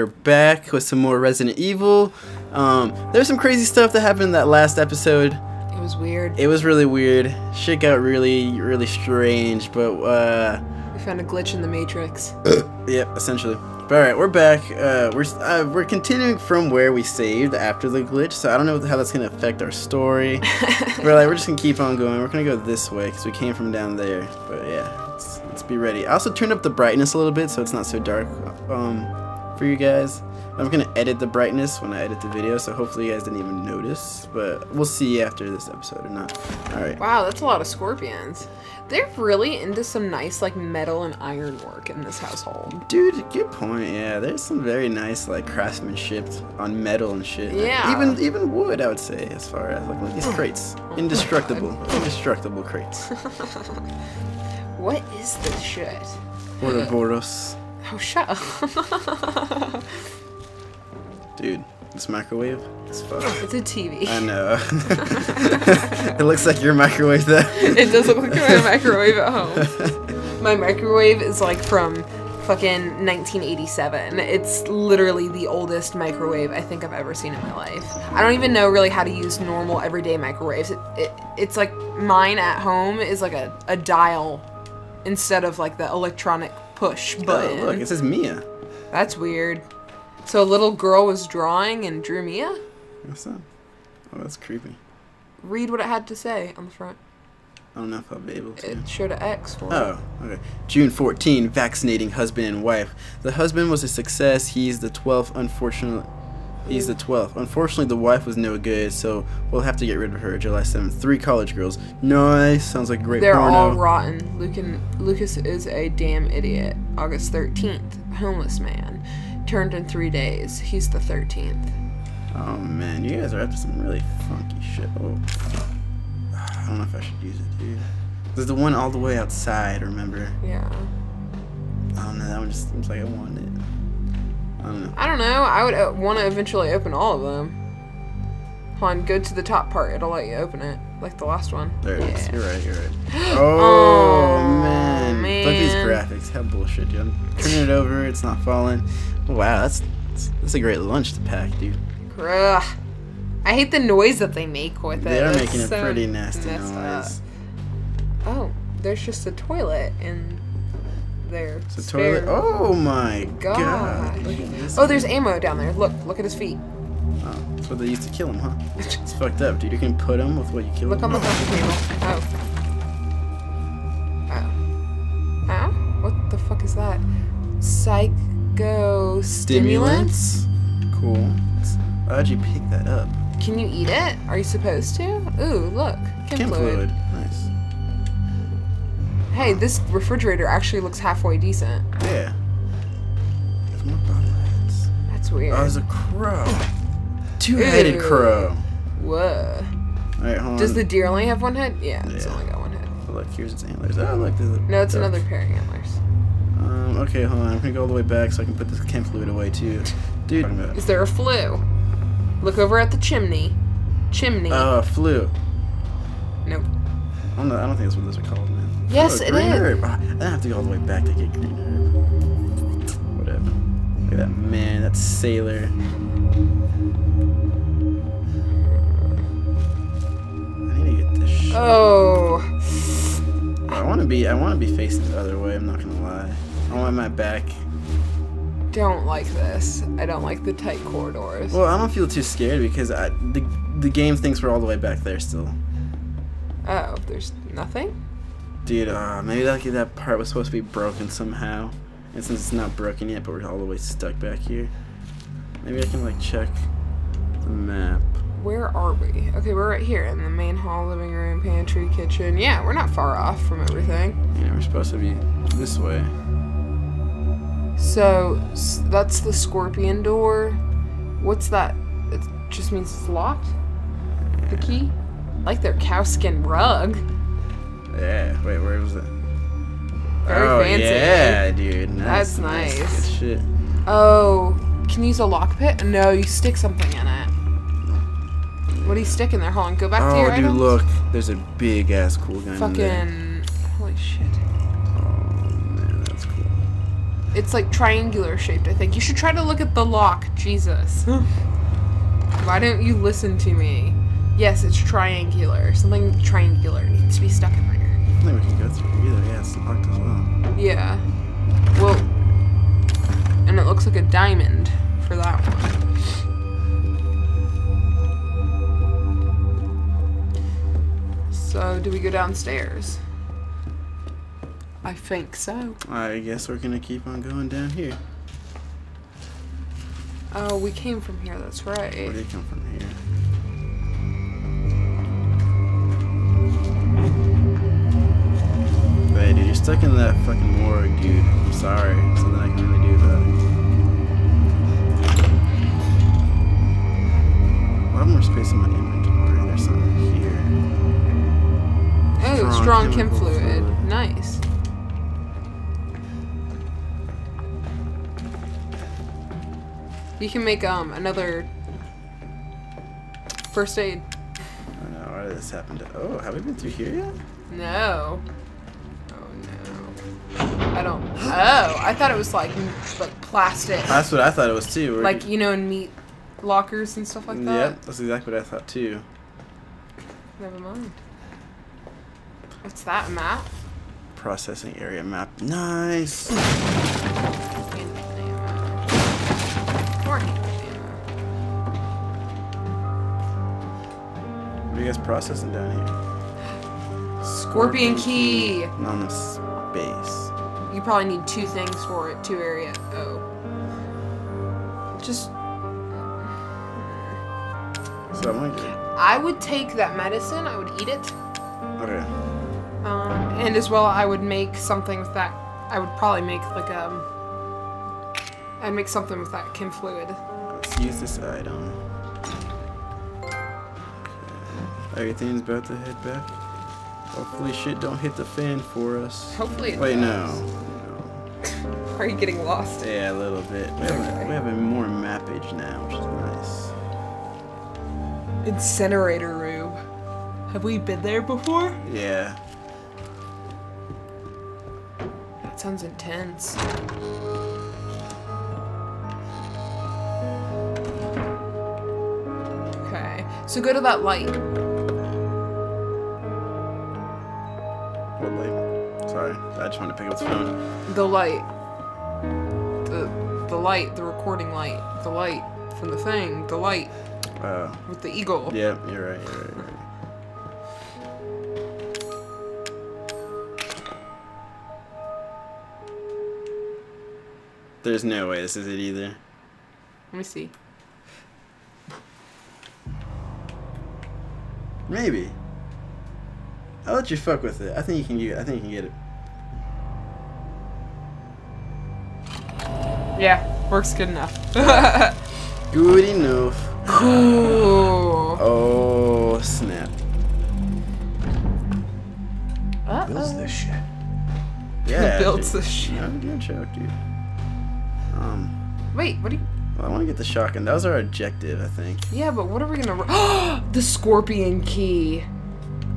We're back with some more Resident Evil. There's some crazy stuff that happened in that last episode. It was weird. It was really weird. Shit got really strange, but we found a glitch in the Matrix. Yep, essentially. But alright, we're back. We're continuing from where we saved after the glitch, so I don't know how that's gonna affect our story. But like, we're just gonna keep on going. We're gonna go this way because we came from down there. But yeah, let's be ready. I also turned up the brightness a little bit so it's not so dark. For you guys. I'm gonna edit the brightness when I edit the video, so hopefully you guys didn't even notice, but we'll see after this episode or not. Alright. Wow, that's a lot of scorpions. They're really into some nice, like, metal and iron work in this household. Dude, good point, yeah. There's some very nice, like, craftsmanship on metal and shit. Yeah. Like, even wood, I would say, as far as, like, these crates. Indestructible. Indestructible crates. What is this shit? Ouroboros. Oh, shut up. Dude, this microwave is fucked. It's a TV. I know. It looks like your microwave, though. It does look like my microwave at home. My microwave is, like, from fucking 1987. It's literally the oldest microwave I think I've ever seen in my life. I don't even know really how to use normal, everyday microwaves. It's like, mine at home is, like, a dial instead of, like, the electronic push button. Oh, look, it says Mia. That's weird. So a little girl was drawing and drew Mia? What's that? Oh, that's creepy. Read what it had to say on the front. I don't know if I'll be able to. It showed an X for it. Oh, okay. June 14, vaccinating husband and wife. The husband was a success. He's the 12th, unfortunately. He's the 12th. Unfortunately, the wife was no good, so we'll have to get rid of her. July 7th. 3 college girls. Nice. Sounds like a great porno. They're all rotten. Lucas is a damn idiot. August 13th. Homeless man. Turned in 3 days. He's the 13th. Oh, man. You guys are up to some really funky shit. Oh. I don't know if I should use it, dude. There's the one all the way outside, remember? Yeah. I don't know. That one just seems like I want it. I don't know. I would want to eventually open all of them. Hold on, go to the top part. It'll let you open it, like the last one. There it is. You're right. Oh, man. Look at these graphics. How bullshit, dude. I'm turning it over. It's not falling. Wow, that's a great lunch to pack, dude. Ugh. I hate the noise that they make with it. They are making a pretty nasty noise. Oh, there's just a toilet and... It's a toilet. Oh my god. Oh, there's ammo down there. Look at his feet. Oh, that's what they used to kill him, huh? It's fucked up, dude. You can put him with what you kill him. Look on the coffee table. Oh. What the fuck is that? Psycho stimulants? Cool. How'd you pick that up? Can you eat it? Are you supposed to? Ooh, look. Chem fluid. Nice. Hey, this refrigerator actually looks halfway decent. Yeah. There's more body lights. That's weird. Oh, there's a crow. Two-headed crow. Whoa. Alright, hold on. Does the deer only have one head? Yeah, it's only got one head. Oh, look, here's its antlers. Oh, look. No, it's another pair of antlers. Okay, hold on. I'm gonna go all the way back so I can put this chem fluid away, too. Dude. Is there a flue? Look over at the chimney. Chimney. Oh, a flue. Nope. I don't think that's what those are called, man. Yes, it is. Herb. I have to go all the way back to get green herb. Whatever. Look at that man, that sailor. I need to get this shit. Oh. I wanna be facing the other way, I'm not gonna lie. I want my back. Don't like this. I don't like the tight corridors. Well, I don't feel too scared because the game thinks we're all the way back there still. Oh, there's nothing? Dude, maybe that part was supposed to be broken somehow. And since it's not broken yet, but we're all the way stuck back here. Maybe I can, like, check the map. Where are we? Okay, we're right here in the main hall, living room, pantry, kitchen. Yeah, we're not far off from everything. Yeah, we're supposed to be this way. So, that's the scorpion door. What's that? It just means it's locked? Yeah. The key? Like their cowskin rug. Yeah, wait, where was it? Very fancy. Yeah, dude. Nice, That's nice. Good shit. Oh, can you use a lockpick? No, you stick something in it. What do you stick in there? Hold on, go back to your items. Oh, dude, look. There's a big ass cool gun in there. Holy shit. Oh, man, that's cool. It's like triangular shaped, I think. You should try to look at the lock. Jesus. Why don't you listen to me? Yes, it's triangular. Something triangular needs to be stuck in there. I don't think we can go through either. Yeah, it's locked as well. Yeah. Well, and it looks like a diamond for that one. So, do we go downstairs? I think so. I guess we're gonna keep on going down here. Oh, we came from here, that's right. We did come from here. Wait, dude, you're stuck in that fucking morgue, dude. I'm sorry. There's nothing I can really do about it. A lot more space in my inventory. There's something here. Oh, strong chem fluid. Nice. You can make another first aid. I don't know why this happened. Oh, have we been through here yet? No. Oh no. I don't. Oh, I thought it was like plastic. That's what I thought it was too. Where like you know, in meat lockers and stuff like that. Yep, that's exactly what I thought too. Never mind. What's that map? Processing area map. Nice. What are you guys processing down here? Scorpion key. On the space. You probably need two things for it. Two area. Oh. Just. So I would take that medicine. I would eat it. Okay. And as well, I would make something with that. I would probably make like I'd make something with that chem fluid. Let's use this item. Okay. Everything's about to head back. Hopefully, shit don't hit the fan for us. Hopefully, it does. No. Are you getting lost? Yeah, a little bit. We have a more mappage now, which is nice. Incinerator room. Have we been there before? Yeah. Sounds intense. Okay, so go to that light. What light? Sorry, I just wanted to pick up the phone. The light. The light, the recording light. The light from the thing, the light. Oh. With the eagle. Yeah, you're right, you're right, you're right. There's no way this is it either. Let me see. Maybe. I'll let you fuck with it. I think you can get it. Yeah, works good enough. Good enough. Cool. Oh snap. Uh-oh. Builds this shit. Yeah. Builds this shit. I'm getting choked, dude. Wait, what do you... Well, I want to get the shotgun. That was our objective, I think. Yeah, but what are we going to... The scorpion key.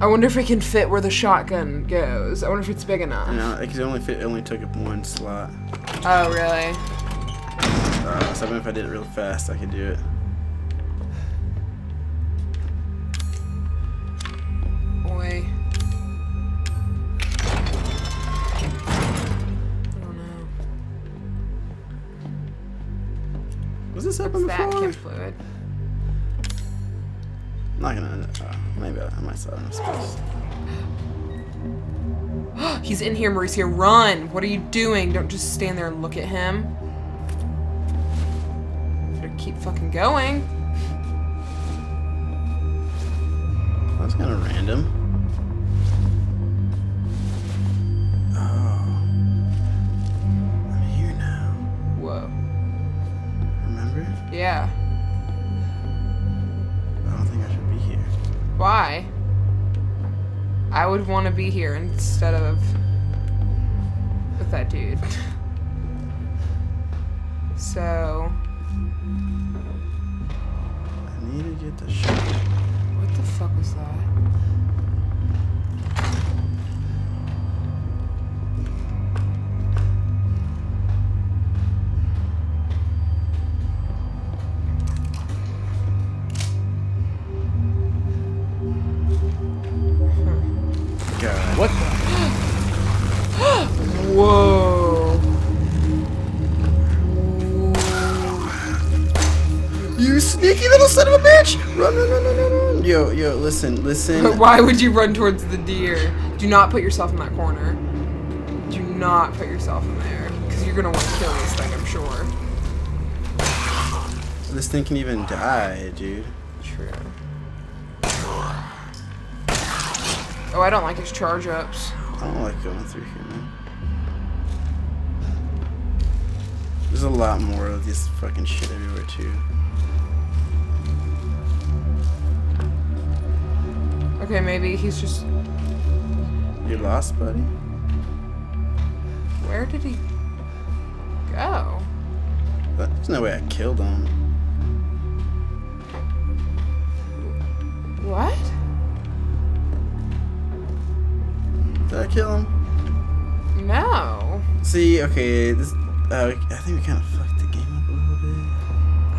I wonder if it can fit where the shotgun goes. I wonder if it's big enough. No, it could only fit... It only took up one slot. Oh, really? So even if I did it real fast, I could do it. Boy. This up on the floor? What's that? Fluid. I'm not gonna. Maybe I might still have space. He's in here, Mauricio. Run! What are you doing? Don't just stand there and look at him. Better keep fucking going. That's kind of random. Oh, I'm here now. Whoa. Yeah. I don't think I should be here. Why? I would want to be here instead of with that dude. So. I need to get the shit. What the fuck was that? You sneaky little son of a bitch! Run, run, run, run, run, run. Yo, yo, listen, listen. Why would you run towards the deer? Do not put yourself in that corner. Do not put yourself in there. Because you're going to want to kill this thing, I'm sure. This thing can even die, dude. True. Oh, I don't like his charge-ups. I don't like going through here, man. There's a lot more of this fucking shit everywhere, too. Okay, maybe he's just... You lost, buddy? Where did he go? There's no way I killed him. What? Did I kill him? No. See, okay, this... I think we kind of fucked the game up a little bit.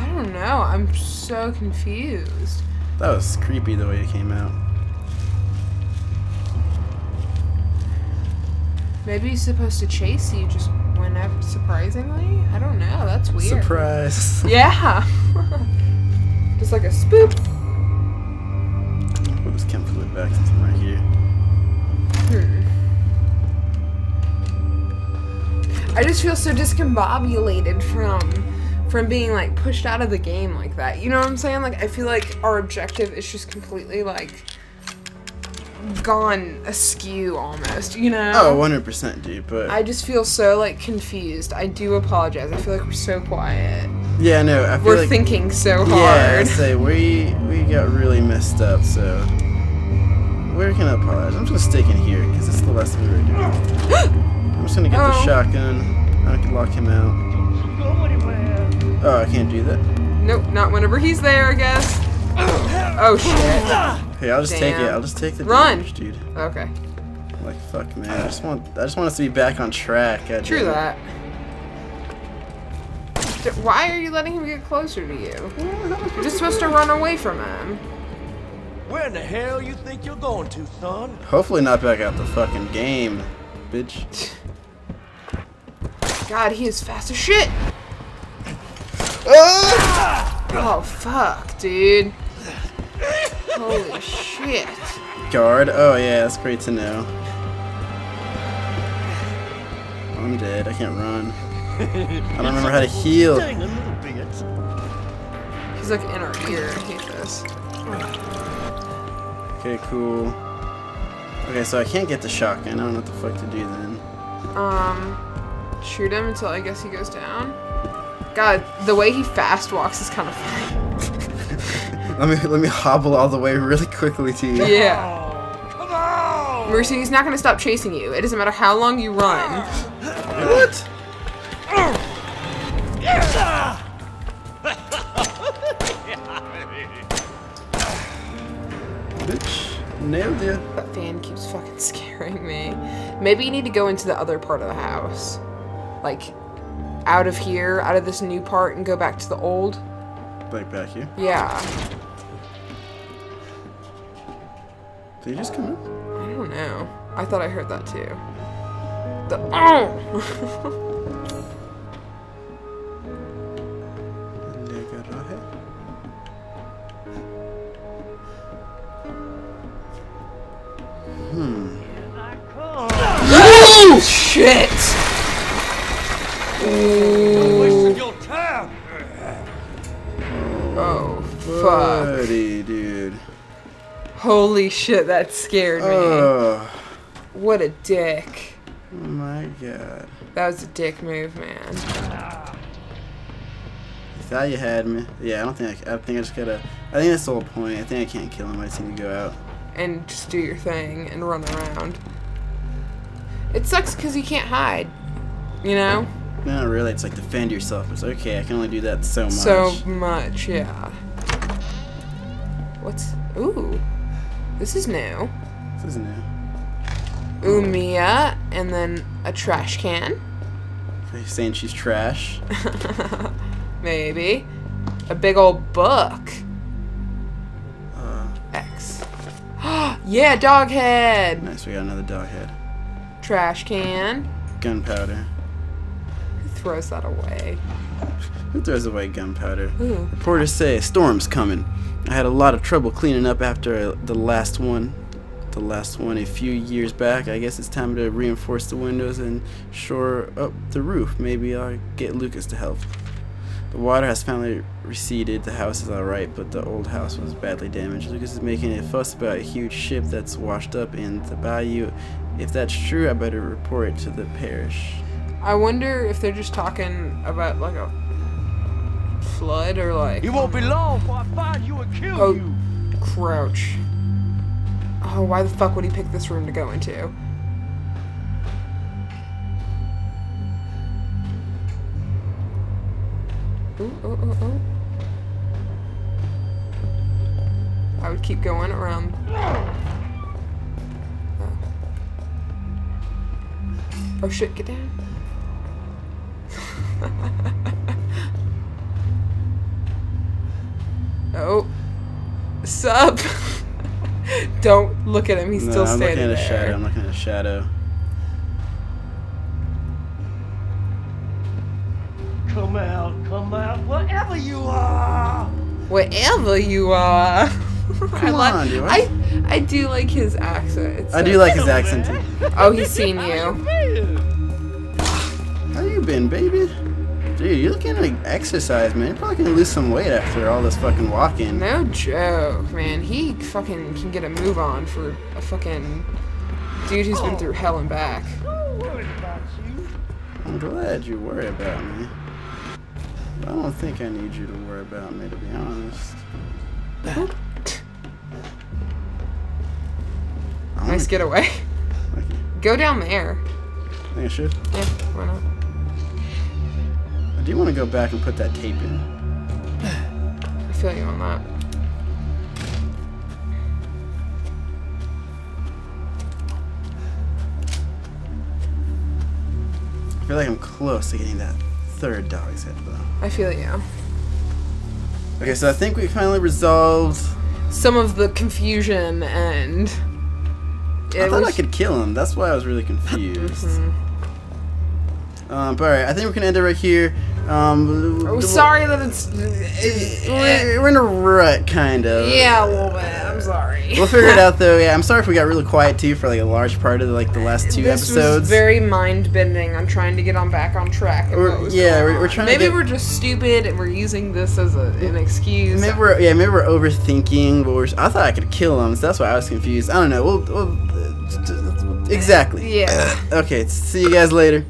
I don't know. I'm so confused. That was creepy the way it came out. Maybe he's supposed to chase you just whenever, surprisingly? I don't know. That's weird. Surprise. Yeah. Just like a spook. We'll just come flip back to right here. I just feel so discombobulated from being like pushed out of the game like that. You know what I'm saying? Like I feel like our objective is just completely like gone askew almost, you know? Oh, 100%, dude, but I just feel so like confused. I do apologize. I feel like we're so quiet. Yeah, no, I feel we're like thinking so hard. Yeah, I'd say we got really messed up, so where can I apologize? I'm just sticking here because it's the last we were doing. I'm just gonna get the shotgun. I can lock him out. Oh, I can't do that. Nope, not whenever he's there, I guess. Oh shit. Hey, I'll just take it. I'll just take the damage, dude. Okay. Like fuck, man. I just want us to be back on track. True that. Why are you letting him get closer to you? You're just supposed to run away from him. Where in the hell you think you're going to, son? Hopefully not back out the fucking game, bitch. God, he is fast as shit. Oh, fuck, dude. Holy shit. Guard? Oh, yeah, that's great to know. I'm dead. I can't run. I don't remember how to heal. He's like in our ear. I hate this. Okay, cool. Okay, so I can't get the shotgun. I don't know what the fuck to do then. Shoot him until I guess he goes down. God, the way he fast walks is kind of funny. let me hobble all the way really quickly to you. Yeah. Come on! Mercy, he's not gonna stop chasing you. It doesn't matter how long you run. What? Bitch, nailed you. That fan keeps fucking scaring me. Maybe you need to go into the other part of the house. Like, out of here, out of this new part, and go back to the old. Like back here? Yeah. Did you just come in? I don't know. I thought I heard that too. The oh! Oh shit! Oh, fuck. Buddy, dude. Holy shit, that scared me. What a dick. Oh my god. That was a dick move, man. You thought you had me. Yeah, I think I just gotta... I think that's the whole point. I think I can't kill him. I just need to go out. And just do your thing and run around. It sucks because you can't hide, you know? No, really, it's like defend yourself. It's okay, I can only do that so much. So much, yeah. What's... Ooh. This is new. This is new. Ooh, Mia, and then a trash can. Are you saying she's trash? Maybe. A big old book. X. Yeah, dog head! Nice, we got another dog head. Trash can. Gunpowder. Who throws that away? Who throws away gunpowder? Ooh. Reporters say a storm's coming. I had a lot of trouble cleaning up after the last one a few years back. I guess it's time to reinforce the windows and shore up the roof. Maybe I'll get Lucas to help. The water has finally receded. The house is alright, but the old house was badly damaged. Lucas is making a fuss about a huge ship that's washed up in the bayou. If that's true, I better report it to the parish. I wonder if they're just talking about like a flood or like... You won't be long before I find you and kill you! Crouch. Oh, why the fuck would he pick this room to go into? Ooh. I would keep going around. Oh shit, get down. Oh. Sup? Don't look at him, he's still standing there. I'm looking at a shadow. Come out, wherever you are! Wherever you are! I do like his accent. It's I do like his accent too. Oh, he's seen you. How you been, baby? Dude, you're looking like exercise, man. You're probably gonna lose some weight after all this fucking walking. No joke, man. He fucking can get a move on for a fucking dude who's been through hell and back. I'm worried about you. I'm glad you worry about me. I don't think I need you to worry about me, to be honest. Nice getaway. Okay. Go down there. I think I should? Yeah, why not? I do want to go back and put that tape in. I feel you on that. I feel like I'm close to getting that third dog's head, though. I feel it, yeah. Okay, so I think we finally resolved some of the confusion, and I thought I could kill him. That's why I was really confused. But alright, I think we can end it right here. Oh, sorry that it's we're in a rut, kind of. Yeah, a little bit. I'm sorry. We'll figure it out, though. Yeah, I'm sorry if we got really quiet too for like a large part of like the last two episodes. Was very mind bending. I'm trying to get back on track. We're trying. Maybe we're just stupid and we're using this as an excuse. Maybe maybe we're overthinking. But I thought I could kill him, so that's why I was confused. I don't know. Exactly. Yeah. Okay. See you guys later.